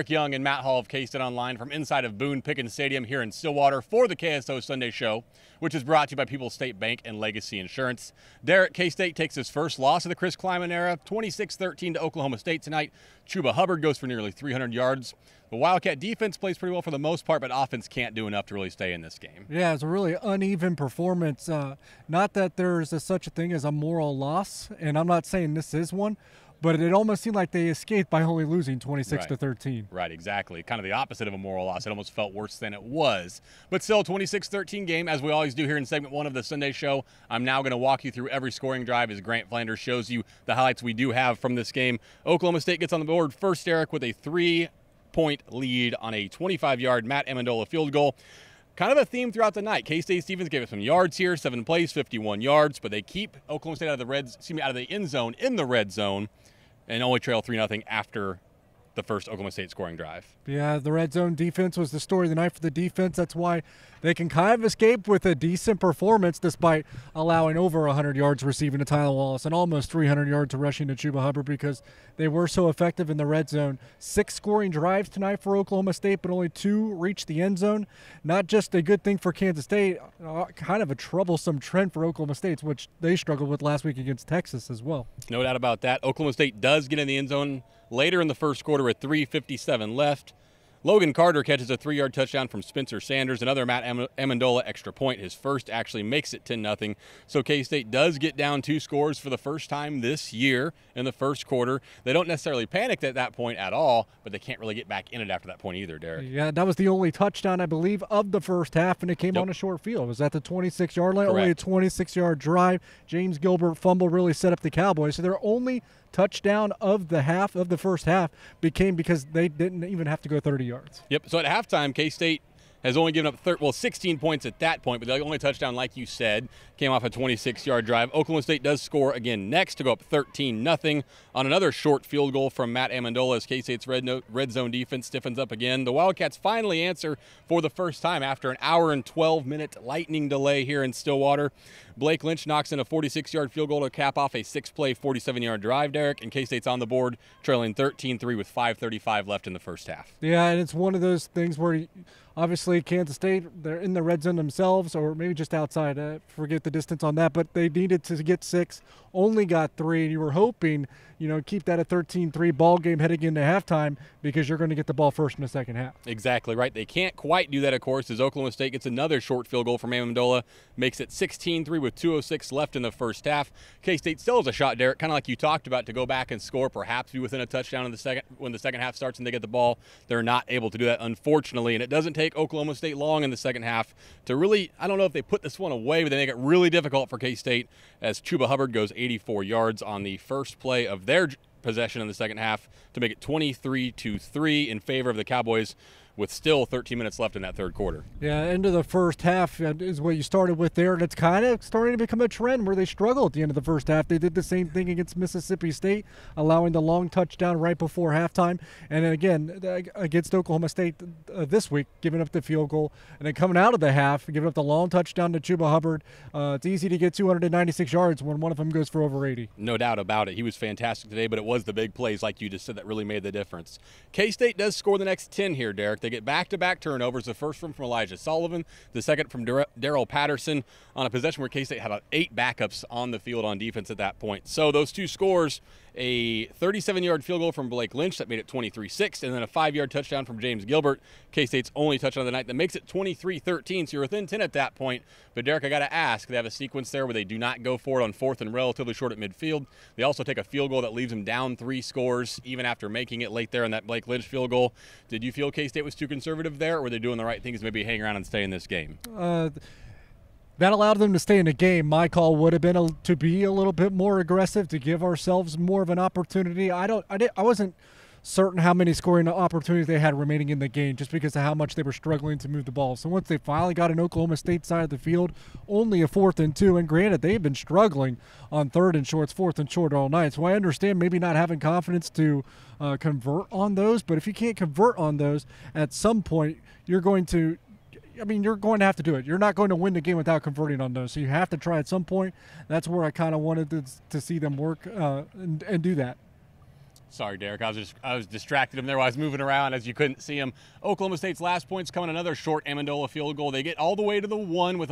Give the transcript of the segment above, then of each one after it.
Derek Young and Matt Hall of K-State Online from inside of Boone Pickens Stadium here in Stillwater for the KSO Sunday Show, which is brought to you by People's State Bank and Legacy Insurance. Derek, K-State takes his first loss of the Chris Klieman era, 26-13 to Oklahoma State tonight. Chuba Hubbard goes for nearly 300 yards. The Wildcat defense plays pretty well for the most part, but offense can't do enough to really stay in this game. Yeah, it's a really uneven performance. Not that there's such a thing as a moral loss, and I'm not saying this is one, but it almost seemed like they escaped by only losing 26 to 13. Right, exactly. Kind of the opposite of a moral loss. It almost felt worse than it was. But still, 26-13 game, as we always do here in segment one of the Sunday show. I'm now going to walk you through every scoring drive as Grant Flanders shows you the highlights we do have from this game. Oklahoma State gets on the board first, Eric, with a 3-point lead on a 25-yard Matt Amendola field goal. Kind of a theme throughout the night. K-State Stevens gave it some yards here, 7 plays, 51 yards, but they keep Oklahoma State out of the end zone in the red zone, and only trail 3-0 after the first Oklahoma State scoring drive. Yeah, the red zone defense was the story of the night for the defense. That's why they can kind of escape with a decent performance despite allowing over 100 yards receiving to Tyler Wallace and almost 300 yards rushing to Chuba Hubbard because they were so effective in the red zone. 6 scoring drives tonight for Oklahoma State, but only 2 reached the end zone. Not just a good thing for Kansas State, kind of a troublesome trend for Oklahoma State, which they struggled with last week against Texas as well. No doubt about that. Oklahoma State does get in the end zone later in the first quarter with 3:57 left. Logan Carter catches a 3-yard touchdown from Spencer Sanders, another Matt Amendola extra point. His first actually makes it 10-0. So K-State does get down 2 scores for the first time this year in the first quarter. They don't necessarily panic at that point at all, but they can't really get back in it after that point either, Derek. Yeah, that was the only touchdown, I believe, of the first half, and it came on a short field. It was at the 26-yard line, only a 26-yard drive. James Gilbert fumble really set up the Cowboys. So they're only – touchdown of the half of the first half became because they didn't even have to go 30 yards. Yep. So at halftime, K-State has only given up 16 points at that point, but the only touchdown, like you said, came off a 26-yard drive. Oklahoma State does score again next to go up 13-0 on another short field goal from Matt Amendola as K-State's red zone defense stiffens up again. The Wildcats finally answer for the first time after an hour and 12-minute lightning delay here in Stillwater. Blake Lynch knocks in a 46-yard field goal to cap off a 6-play, 47-yard drive, Derek, and K-State's on the board trailing 13-3 with 5:35 left in the first half. Yeah, and it's one of those things where obviously Kansas State, they're in the red zone themselves or maybe just outside. I forget the distance on that, but they needed to get 6, only got 3, and you were hoping, you know, keep that a 13-3 ball game heading into halftime because you're going to get the ball first in the second half. Exactly right. They can't quite do that, of course, as Oklahoma State gets another short field goal from Amendola, makes it 16-3 with 2:06 left in the first half. K-State still has a shot, Derek, kind of like you talked about, to go back and score, perhaps be within a touchdown in the second when the second half starts and they get the ball. They're not able to do that, unfortunately, and it doesn't take Oklahoma State long in the second half to really, I don't know if they put this one away, but they make it really difficult for K-State as Chuba Hubbard goes 84 yards on the first play of their possession in the second half to make it 23-3 in favor of the Cowboys with still 13 minutes left in that third quarter. Yeah, end of the first half is what you started with there, and it's kind of starting to become a trend where they struggle at the end of the first half. They did the same thing against Mississippi State, allowing the long touchdown right before halftime, and then again against Oklahoma State this week, giving up the field goal, and then coming out of the half, giving up the long touchdown to Chuba Hubbard. It's easy to get 296 yards when one of them goes for over 80. No doubt about it. He was fantastic today, but it was the big plays, like you just said, that really made the difference. K-State does score the next 10 here, Derek. They get back-to-back turnovers, the first one from Elijah Sullivan, the second from Darrell Patterson on a possession where K-State had 8 backups on the field on defense at that point. So those 2 scores, a 37-yard field goal from Blake Lynch that made it 23-6, and then a 5-yard touchdown from James Gilbert, K-State's only touchdown of the night, that makes it 23-13, so you're within 10 at that point. But, Derek, I got to ask, they have a sequence there where they do not go for it on 4th and relatively short at midfield. They also take a field goal that leaves them down 3 scores, even after making it late there on that Blake Lynch field goal. Did you feel K-State was too conservative there, or were they doing the right things, maybe hang around and stay in this game? That allowed them to stay in the game. My call would have been to be a little bit more aggressive, to give ourselves more of an opportunity. I wasn't certain how many scoring opportunities they had remaining in the game just because of how much they were struggling to move the ball. So once they finally got an Oklahoma State side of the field, only a 4th and 2, and granted they've been struggling on 3rd and shorts, 4th and short all night. So I understand maybe not having confidence to convert on those, but if you can't convert on those, at some point you're going to have to do it. You're not going to win the game without converting on those. So you have to try at some point. That's where I kind of wanted to see them work and do that. Sorry, Derek. I was distracted him there while I was moving around as you couldn't see him. Oklahoma State's last point's coming, another short Amendola field goal. They get all the way to the one with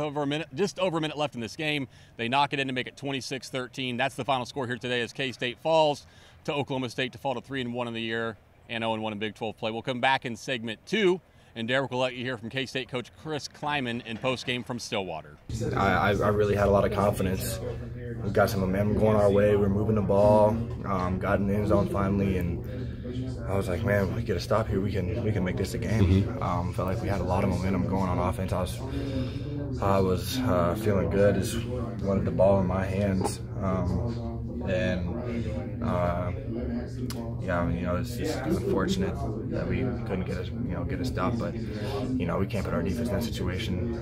just over a minute left in this game. They knock it in to make it 26-13. That's the final score here today as K-State falls to Oklahoma State to fall to 3-1 in the year and 0-1 in Big 12 play. We'll come back in segment 2. And Derek will let you hear from K-State coach Chris Klieman in postgame from Stillwater. I really had a lot of confidence. We've got some momentum going our way. We're moving the ball, got in the end zone finally, and I was like, man, we get a stop here. We can make this a game. Felt like we had a lot of momentum going on offense. I was feeling good. Just wanted the ball in my hands. Yeah, I mean, you know, it's just unfortunate that we couldn't get a stop, but you know, we can't put our defense in that situation.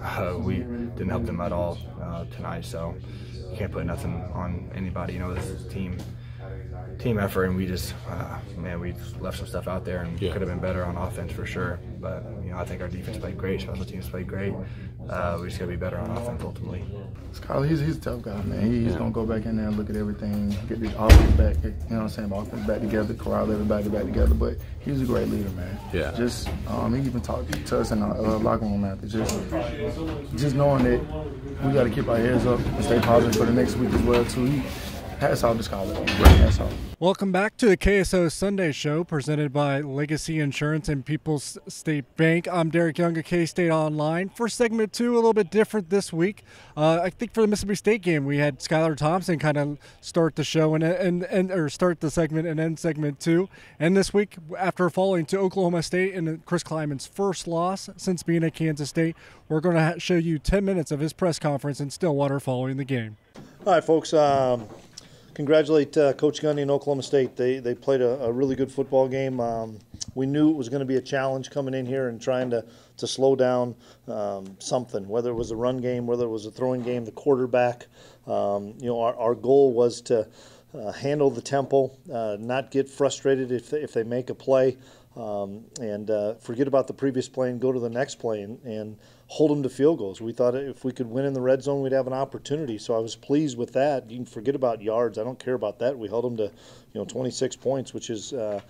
We didn't help them at all tonight, so you can't put nothing on anybody. You know, this is team effort, and we just we left some stuff out there, and could have been better on offense for sure. But you know, I think our defense played great, special teams played great. We just gotta be better on offense ultimately. Skylar, he's a tough guy, man. He's gonna go back in there and look at everything, get the offense back. You know what I'm saying? Offense back together, corral everybody back together. But he's a great leader, man. Yeah. Just he even talked to us in the locker room after. Just knowing that we gotta keep our heads up and stay positive for the next week as well too. Pass off this college. Pass off. Welcome back to the KSO Sunday Show presented by Legacy Insurance and People's State Bank. I'm Derek Young of K-State Online. For segment 2, a little bit different this week. I think for the Mississippi State game, we had Skylar Thompson kind of start the show or start the segment and end segment 2. And this week, after falling to Oklahoma State in Chris Kleiman's first loss since being at Kansas State, we're going to show you 10 minutes of his press conference in Stillwater following the game. All right, folks. Congratulate Coach Gundy and Oklahoma State. They played a really good football game. We knew it was going to be a challenge coming in here and trying to slow down something, whether it was a run game, whether it was a throwing game, the quarterback. You know, our goal was to handle the tempo, not get frustrated if they make a play, and forget about the previous play and go to the next play and hold them to field goals. We thought if we could win in the red zone, we'd have an opportunity. So I was pleased with that. You can forget about yards. I don't care about that. We held them to, 26 points, which is a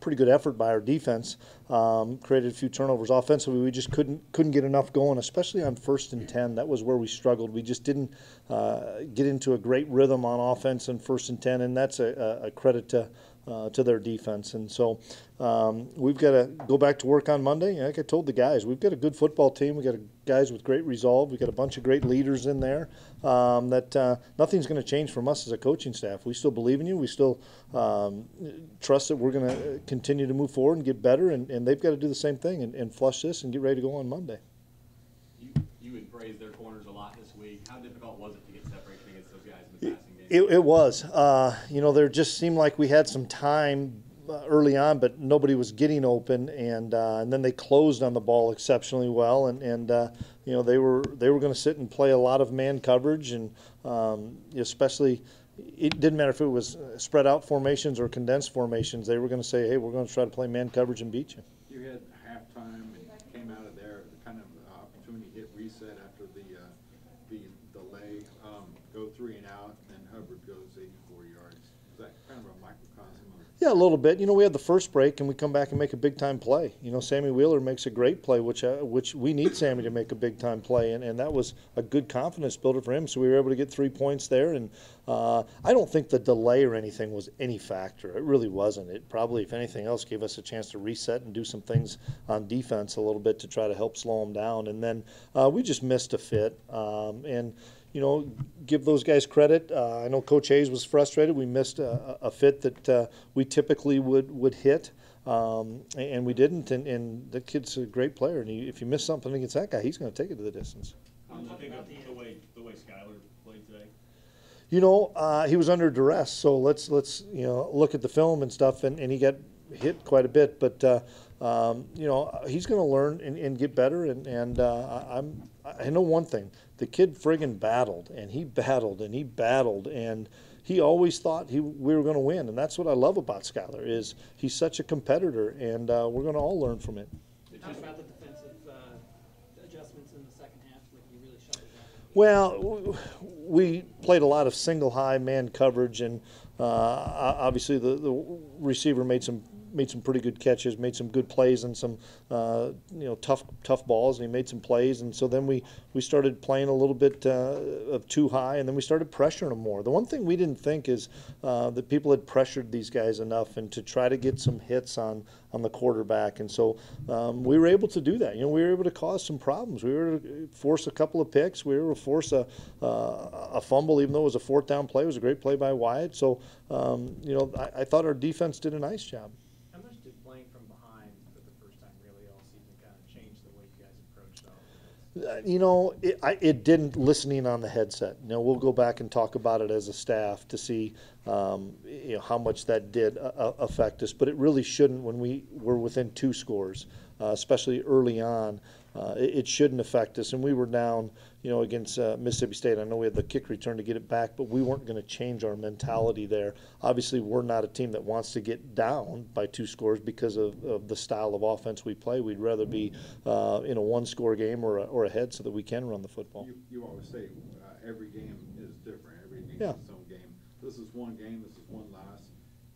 pretty good effort by our defense. Created a few turnovers offensively. We just couldn't get enough going, especially on 1st and 10. That was where we struggled. We just didn't get into a great rhythm on offense on 1st and 10, and that's a credit to their defense. And so we've got to go back to work on Monday. Like I told the guys, we've got a good football team. We've got guys with great resolve. We've got a bunch of great leaders in there that nothing's going to change from us as a coaching staff. We still believe in you. We still trust that we're going to continue to move forward and get better, and they've got to do the same thing and flush this and get ready to go on Monday. You would praise their corners a lot this week. How difficult was it to get separation against those guys in the passing? It was. There just seemed like we had some time early on, but nobody was getting open, and then they closed on the ball exceptionally well, and they were going to sit and play a lot of man coverage, and especially it didn't matter if it was spread out formations or condensed formations. They were going to say, hey, we're going to try to play man coverage and beat you. You had halftime and came out of there, kind of opportunity to hit reset after the delay, go 3 and out. Hubbard goes 84 yards. Is that kind of a microcosm? Yeah, a little bit. You know, we had the first break, and we come back and make a big-time play. You know, Sammy Wheeler makes a great play, which we need Sammy to make a big-time play, and that was a good confidence builder for him. So we were able to get 3 points there, and I don't think the delay or anything was any factor. It really wasn't. It probably, if anything else, gave us a chance to reset and do some things on defense a little bit to try to help slow them down. And then we just missed a fit, and you know, give those guys credit. I know Coach Hayes was frustrated. We missed a fit that we typically would hit, and we didn't. And the kid's a great player. And if you miss something against that guy, he's going to take it to the distance. How do you think about the way Skylar played today? You know, he was under duress. So let's look at the film and stuff. And he got hit quite a bit, but. He's going to learn and get better. And I know one thing: the kid friggin' battled, and he battled, and he battled, and he always thought we were going to win. And that's what I love about Skylar is he's such a competitor, and we're going to all learn from it. Talk about the defensive adjustments in the second half, like you really shut it down. Well, we played a lot of single high man coverage, and Obviously, the receiver made some pretty good catches, made some good plays, and some tough balls, and he made some plays. And so then we started playing a little bit of too high, and then we started pressuring them more. The one thing we didn't think is that people had pressured these guys enough, and to try to get some hits on the quarterback. And so we were able to do that. We were able to cause some problems. We were able to force a couple of picks. We were able to force a fumble, even though it was a fourth down play. It was a great play by Wyatt. So, I thought our defense did a nice job. How much did playing from behind for the first time really all season kind of change the way you guys approached all of this? It didn't, listening on the headset. We'll go back and talk about it as a staff to see how much that did affect us, but it really shouldn't when we were within two scores, especially early on. It shouldn't affect us, and we were down, against Mississippi State. I know we had the kick return to get it back, but we weren't going to change our mentality there. Obviously, we're not a team that wants to get down by two scores because of the style of offense we play. We'd rather be in a one-score game or ahead so that we can run the football. You always say every game is different. Every game is its own game. This is one game. This is one loss.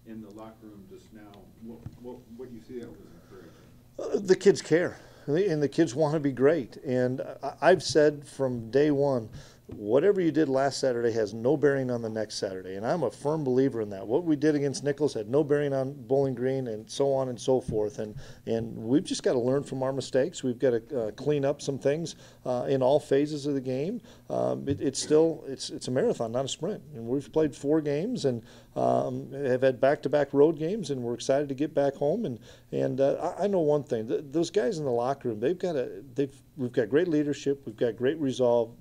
In the locker room just now, what do you see that was encouraging? The kids care. And the kids want to be great. And I've said from day one, whatever you did last Saturday has no bearing on the next Saturday. And I'm a firm believer in that. What we did against Nichols had no bearing on Bowling Green, and so on and so forth. And we've just got to learn from our mistakes. We've got to clean up some things in all phases of the game. It's a marathon, not a sprint. And we've played four games and have had back-to-back road games, and we're excited to get back home. And I know one thing: those guys in the locker room, we've got great leadership. We've got great resolve.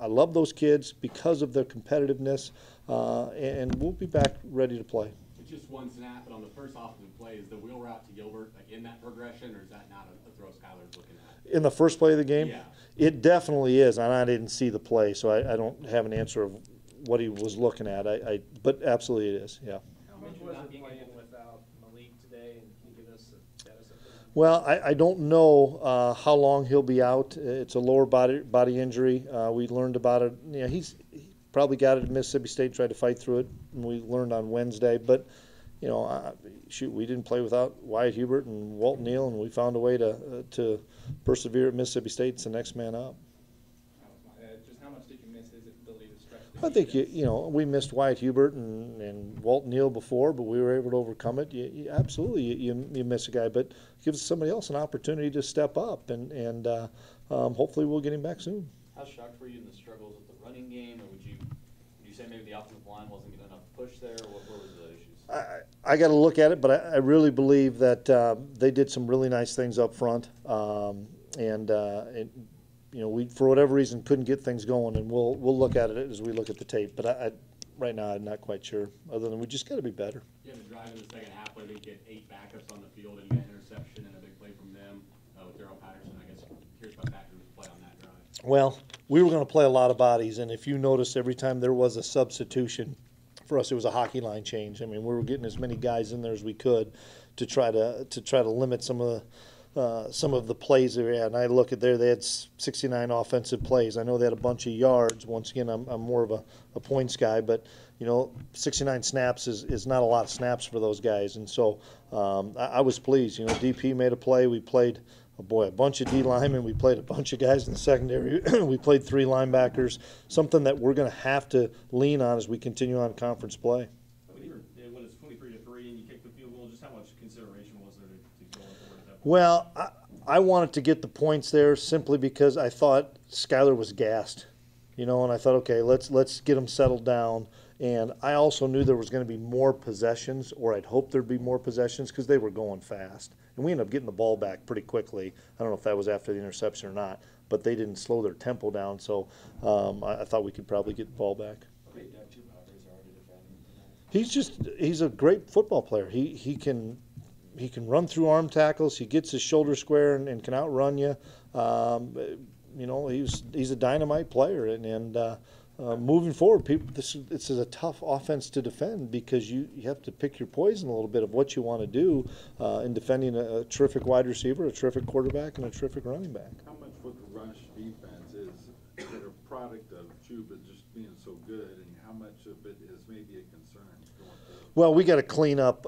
I love those kids because of their competitiveness, and we'll be back ready to play. It's just one snap, but on the first offensive play, is the wheel route to Gilbert in that progression, or is that not a throw Skylar's looking at? In the first play of the game? Yeah. It definitely is, and I didn't see the play, so I don't have an answer of what he was looking at. But absolutely it is, yeah. How much was it being able without Malik today? Well, I don't know how long he'll be out. It's a lower body injury. We learned about it. He probably got it at Mississippi State, tried to fight through it, and we learned on Wednesday. But, we didn't play without Wyatt Hubert and Walt Neal, and we found a way to persevere at Mississippi State. It's the next man up. Just how much did you miss his ability to stretch? I think, we missed Wyatt Hubert and Walt Neal before, but we were able to overcome it. You absolutely miss a guy, but it gives somebody else an opportunity to step up, and hopefully we'll get him back soon. How shocked were you in the struggles with the running game, or would you say maybe the offensive line wasn't getting enough push there? What were the issues? I got to look at it, but I really believe that they did some really nice things up front, we, for whatever reason, couldn't get things going, and we'll look at it as we look at the tape. But I right now, I'm not quite sure, other than we just got to be better. You had a drive in the second half where they get 8 backups on the field and you got an interception and a big play from them with Darrell Patterson. I guess I'm curious about that play on that drive. Well, we were going to play a lot of bodies, and if you notice, every time there was a substitution, for us it was a hockey line change. I mean, we were getting as many guys in there as we could to try to limit some of the – some of the plays they had, and I look at there, they had 69 offensive plays. I know they had a bunch of yards. Once again, I'm more of a points guy, but 69 snaps is not a lot of snaps for those guys, and so I was pleased. DP made a play. We played a bunch of D linemen. We played a bunch of guys in the secondary. We played 3 linebackers. Something that we're going to have to lean on as we continue on conference play. When it's 23-3 and you kick the field goal, just how much consideration was there to go forward? Well, I wanted to get the points there simply because I thought Skylar was gassed, and I thought, okay, let's get him settled down. And I also knew there was going to be more possessions, or I'd hope there'd be more possessions, because they were going fast. And we ended up getting the ball back pretty quickly. I don't know if that was after the interception or not, but they didn't slow their tempo down, so I thought we could probably get the ball back. He's a great football player. He can run through arm tackles. He gets his shoulder square and can outrun you. He's a dynamite player. And moving forward, this is a tough offense to defend, because you have to pick your poison a little bit of what you want to do in defending a terrific wide receiver, a terrific quarterback, and a terrific running back. How much with the rush defense is that are a product of Chuba just being so good, and how much of it is maybe a concern going forward? Well, we got to clean up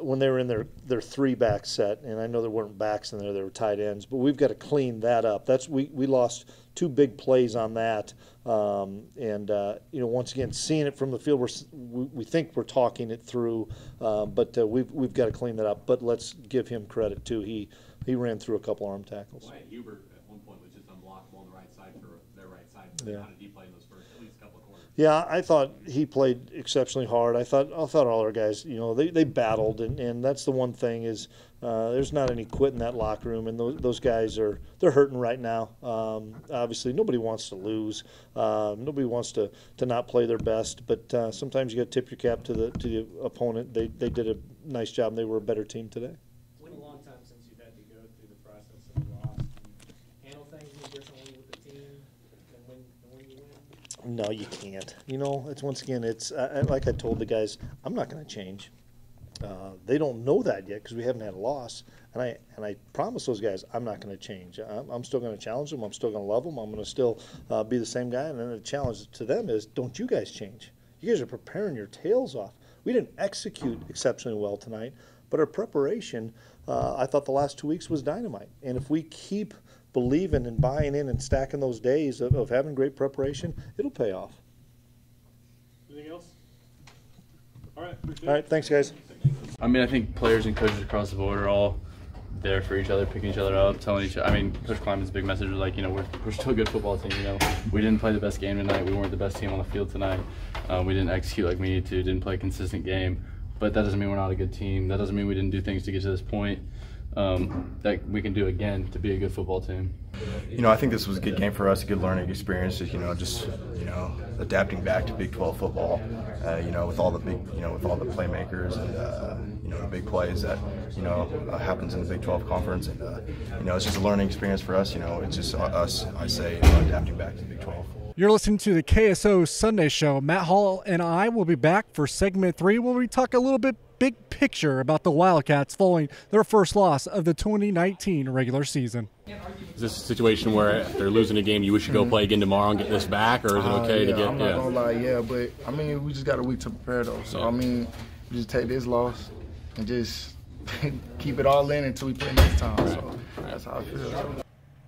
when they were in their three-back set, and I know there weren't backs in there, there were tight ends, but we've got to clean that up. That's we lost two big plays on that, you know, once again, seeing it from the field, we think we're talking it through, but we've got to clean that up. But let's give him credit, too. He ran through a couple arm tackles. Wyatt Hubert at one point was just unblockable on the right side for their right side. Yeah. How did he play in those first at least couple of quarters? Yeah, I thought he played exceptionally hard. I thought all our guys, you know, they battled, and that's the one thing is there's not any quit in that locker room, and those guys they're hurting right now. Obviously, nobody wants to lose. Nobody wants to not play their best, but sometimes you got to tip your cap to the opponent. They did a nice job. They were a better team today. No, you can't. You know, it's once again, it's like I told the guys, I'm not going to change. They don't know that yet because we haven't had a loss. And I promise those guys, I'm not going to change. I'm still going to challenge them. I'm still going to love them. I'm going to still be the same guy. And then the challenge to them is, don't you guys change. You guys are preparing your tails off. We didn't execute exceptionally well tonight, but our preparation, I thought the last 2 weeks was dynamite. And if we keep believing and buying in and stacking those days of having great preparation, it'll pay off. Anything else? All right, thanks, guys. I mean, I think players and coaches across the board are all there for each other, picking each other up, telling each other. I mean, Coach Klieman's big message is like, you know, we're still a good football team, you know. We didn't play the best game tonight. We weren't the best team on the field tonight. We didn't execute like we needed to, didn't play a consistent game. But that doesn't mean we're not a good team. That doesn't mean we didn't do things to get to this point. That we can do again to be a good football team. You know, I think this was a good game for us, a good learning experience. You know, just, you know, adapting back to Big 12 football. You know, with all the big, you know, with all the playmakers and you know, the big plays that, you know, happens in the Big 12 conference. And you know, it's just a learning experience for us. You know, it's just us. I say, you know, adapting back to the Big 12. You're listening to the KSO Sunday Show. Matt Hall and I will be back for segment 3, where we talk a little bit big picture about the Wildcats following their first loss of the 2019 regular season. Is this a situation where if they're losing a game, you wish you go play again tomorrow and get this back, or is it okay to get? I'm not gonna lie, yeah, but I mean, we just got a week to prepare though, so I mean, we just take this loss and just keep it all in until we play next time. Right. So that's how I feel.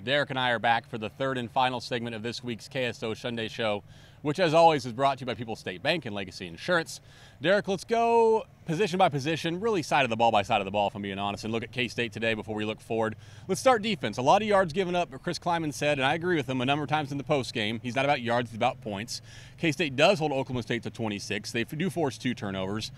Derek and I are back for the third and final segment of this week's KSO Sunday Show, which as always is brought to you by People's State Bank and Legacy Insurance. Derek, let's go position by position, really side of the ball by side of the ball, if I'm being honest, and look at K-State today before we look forward. Let's start defense. A lot of yards given up, but Chris Klieman said, and I agree with him a number of times in the postgame, he's not about yards, he's about points. K-State does hold Oklahoma State to 26. They do force 2 turnovers.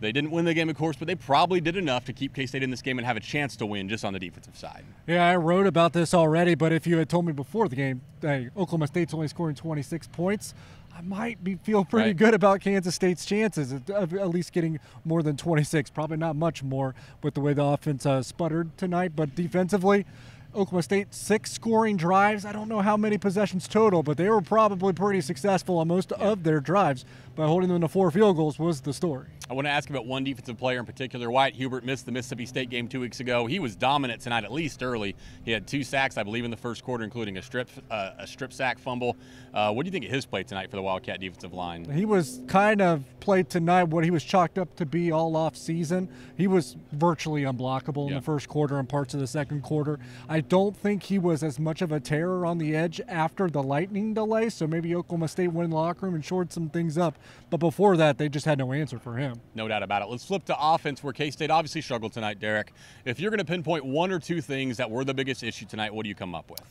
They didn't win the game, of course, but they probably did enough to keep K-State in this game and have a chance to win just on the defensive side. Yeah, I wrote about this already, but if you had told me before the game, hey, Oklahoma State's only scoring 26 points, I might feel pretty good about Kansas State's chances of at least getting more than 26. Probably not much more with the way the offense sputtered tonight, but defensively, Oklahoma State 6 scoring drives. I don't know how many possessions total, but they were probably pretty successful on most of their drives. By holding them to 4 field goals was the story. I want to ask about one defensive player in particular. Wyatt Hubert missed the Mississippi State game 2 weeks ago. He was dominant tonight, at least early. He had 2 sacks, I believe, in the first quarter, including a strip sack fumble. What do you think of his play tonight for the Wildcat defensive line? He was kind of played tonight what he was chalked up to be all off season. He was virtually unblockable in the first quarter and parts of the second quarter. I don't think he was as much of a terror on the edge after the lightning delay, so maybe Oklahoma State went in the locker room and shored some things up. But before that, they just had no answer for him. No doubt about it. Let's flip to offense, where K-State obviously struggled tonight, Derek. If you're going to pinpoint one or two things that were the biggest issue tonight, what do you come up with?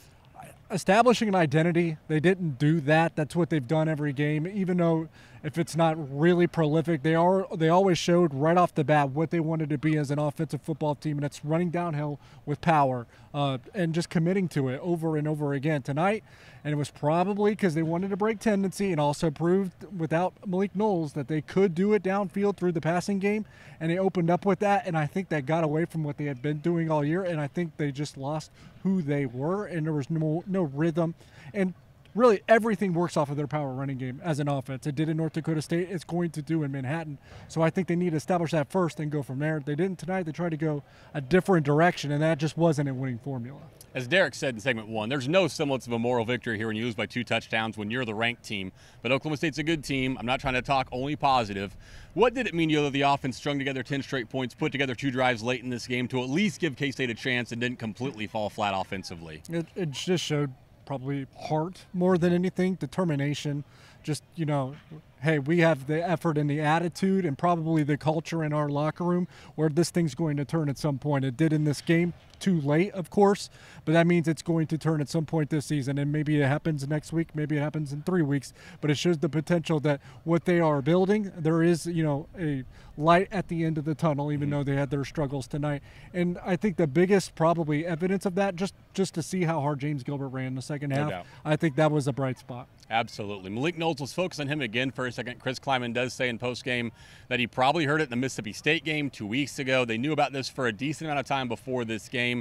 Establishing an identity. They didn't do that. That's what they've done every game, even though if it's not really prolific, they always showed right off the bat what they wanted to be as an offensive football team, and it's running downhill with power and just committing to it over and over again tonight. And it was probably because they wanted to break tendency and also proved without Malik Knowles that they could do it downfield through the passing game, and they opened up with that, and I think that got away from what they had been doing all year, and I think they just lost who they were, and there was no rhythm. And really everything works off of their power running game as an offense. It did in North Dakota State. It's going to do in Manhattan. So I think they need to establish that first and go from there. They didn't tonight. They tried to go a different direction, and that just wasn't a winning formula. As Derek said in segment one, there's no semblance of a moral victory here when you lose by 2 touchdowns when you're the ranked team. But Oklahoma State's a good team. I'm not trying to talk only positive. What did it mean to you that the offense strung together 10 straight points, put together 2 drives late in this game to at least give K-State a chance and didn't completely fall flat offensively? It just showed probably heart more than anything, determination. Just, you know, hey, we have the effort and the attitude and probably the culture in our locker room where this thing's going to turn at some point. It did in this game. Too late, of course, but that means it's going to turn at some point this season, and maybe it happens next week, maybe it happens in 3 weeks, but it shows the potential that what they are building, there is, you know, a light at the end of the tunnel, even though they had their struggles tonight. And I think the biggest probably evidence of that, just to see how hard James Gilbert ran in the second half, no doubt. I think that was a bright spot. Absolutely. Malik Knowles, let's focus on him again for a second. Chris Klieman does say in postgame that he probably heard it in the Mississippi State game 2 weeks ago. They knew about this for a decent amount of time before this game.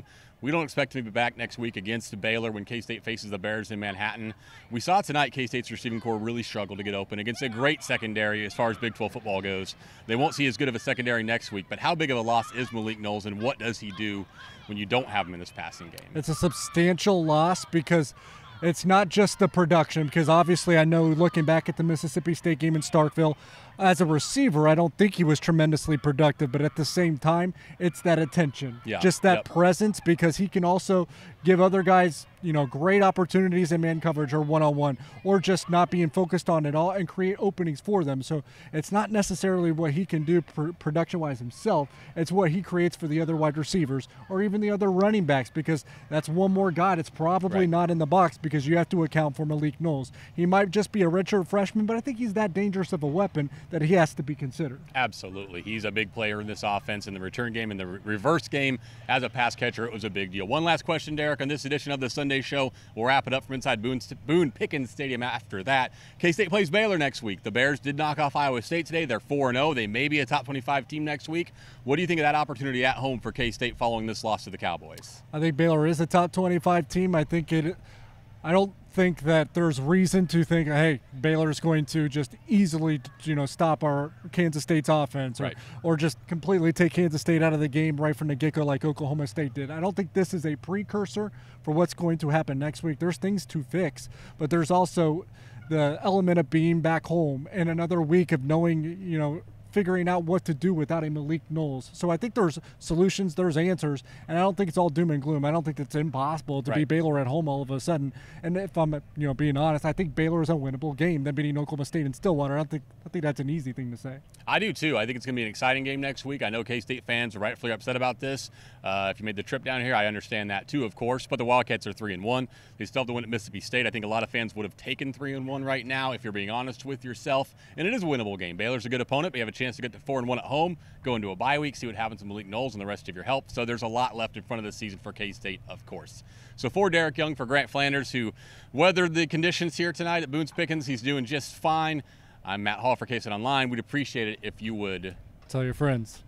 We don't expect him to be back next week against Baylor when K-State faces the Bears in Manhattan. We saw tonight K-State's receiving corps really struggled to get open against a great secondary as far as Big 12 football goes. They won't see as good of a secondary next week, but how big of a loss is Malik Knowles, and what does he do when you don't have him in this passing game? It's a substantial loss because it's not just the production, because obviously I know looking back at the Mississippi State game in Starkville, as a receiver, I don't think he was tremendously productive, but at the same time, it's that attention, just that presence, because he can also give other guys, you know, great opportunities in man coverage or one-on-one, or just not being focused on at all and create openings for them. So it's not necessarily what he can do production-wise himself. It's what he creates for the other wide receivers or even the other running backs, because that's one more guy. It's probably not in the box because you have to account for Malik Knowles. He might just be a redshirt freshman, but I think he's that dangerous of a weapon that he has to be considered. Absolutely. He's a big player in this offense in the return game, in the reverse game. As a pass catcher, it was a big deal. One last question, Derek, on this edition of the Sunday Show. We'll wrap it up from inside Boone Pickens Stadium after that. K-State plays Baylor next week. The Bears did knock off Iowa State today. They're 4-0. They may be a top 25 team next week. What do you think of that opportunity at home for K-State following this loss to the Cowboys? I think Baylor is a top 25 team. I don't think that there's reason to think, hey, Baylor's going to just easily, you know, stop our Kansas State's offense or just completely take Kansas State out of the game right from the get-go like Oklahoma State did. I don't think this is a precursor for what's going to happen next week. There's things to fix, but there's also the element of being back home and another week of knowing, you know, figuring out what to do without a Malik Knowles. So I think there's solutions, there's answers, and I don't think it's all doom and gloom. I don't think it's impossible to be Baylor at home all of a sudden. And if I'm, you know, being honest, I think Baylor is a winnable game than beating Oklahoma State in Stillwater. I think that's an easy thing to say. I do too. I think it's going to be an exciting game next week. I know K-State fans are rightfully upset about this. If you made the trip down here, I understand that too, of course. But the Wildcats are 3-1. They still have to win at Mississippi State. I think a lot of fans would have taken 3-1 right now if you're being honest with yourself. And it is a winnable game. Baylor's a good opponent. They have a chance to get to 4-1 at home, go into a bye week, see what happens to Malik Knowles and the rest of your help. So there's a lot left in front of the season for K-State, of course. So for Derek Young, for Grant Flanders, who weathered the conditions here tonight at Boone's Pickens, he's doing just fine. I'm Matt Hall for K-State Online. We'd appreciate it if you would tell your friends.